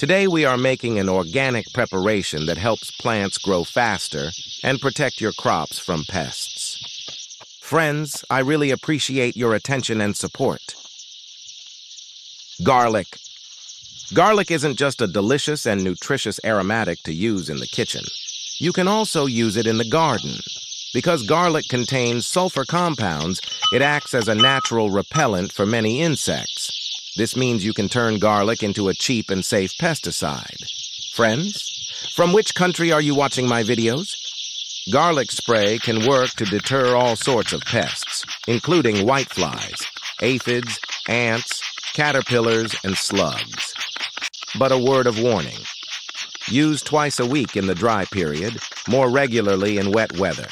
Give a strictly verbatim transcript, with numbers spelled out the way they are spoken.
Today we are making an organic preparation that helps plants grow faster and protect your crops from pests. Friends, I really appreciate your attention and support. Garlic. Garlic isn't just a delicious and nutritious aromatic to use in the kitchen. You can also use it in the garden. Because garlic contains sulfur compounds, it acts as a natural repellent for many insects. This means you can turn garlic into a cheap and safe pesticide. Friends, from which country are you watching my videos? Garlic spray can work to deter all sorts of pests, including whiteflies, aphids, ants, caterpillars, and slugs. But a word of warning. Use twice a week in the dry period, more regularly in wet weather.